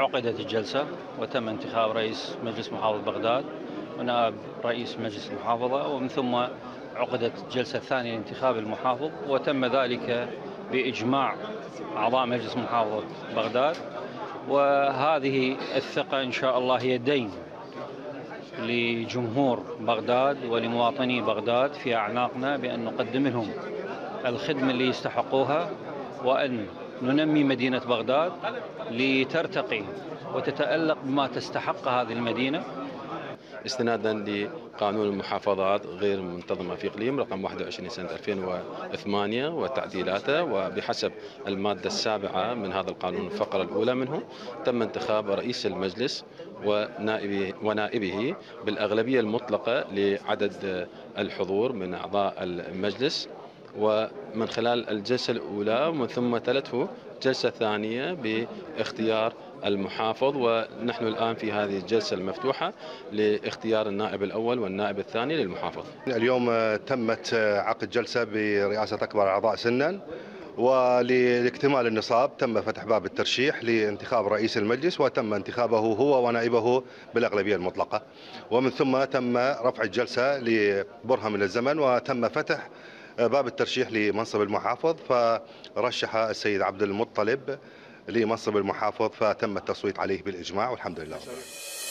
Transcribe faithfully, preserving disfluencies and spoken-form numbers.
عقدت الجلسة وتم انتخاب رئيس مجلس محافظة بغداد ونائب رئيس مجلس المحافظة، ومن ثم عقدت الجلسة الثانية لانتخاب المحافظ، وتم ذلك بإجماع أعضاء مجلس محافظة بغداد. وهذه الثقة إن شاء الله هي دين لجمهور بغداد ولمواطني بغداد في أعناقنا بأن نقدم لهم الخدمة اللي يستحقوها، وأن ننمي مدينة بغداد لترتقي وتتألق بما تستحق هذه المدينة. استنادا لقانون المحافظات غير المنتظمة في إقليم رقم واحد وعشرين سنة ألفين وثمانية وتعديلاته، وبحسب المادة السابعة من هذا القانون الفقرة الأولى منه تم انتخاب رئيس المجلس ونائبه, ونائبه بالأغلبية المطلقة لعدد الحضور من أعضاء المجلس، ومن خلال الجلسة الأولى ومن ثم تلته جلسة ثانية باختيار المحافظ. ونحن الآن في هذه الجلسة المفتوحة لاختيار النائب الأول والنائب الثاني للمحافظ. اليوم تمت عقد جلسة برئاسة أكبر أعضاء سنا، ولاكتمال النصاب تم فتح باب الترشيح لانتخاب رئيس المجلس، وتم انتخابه هو ونائبه بالأغلبية المطلقة، ومن ثم تم رفع الجلسة لبرهة من الزمن وتم فتح باب الترشيح لمنصب المحافظ، فرشح السيد عبد المطلب لمنصب المحافظ فتم التصويت عليه بالإجماع والحمد لله.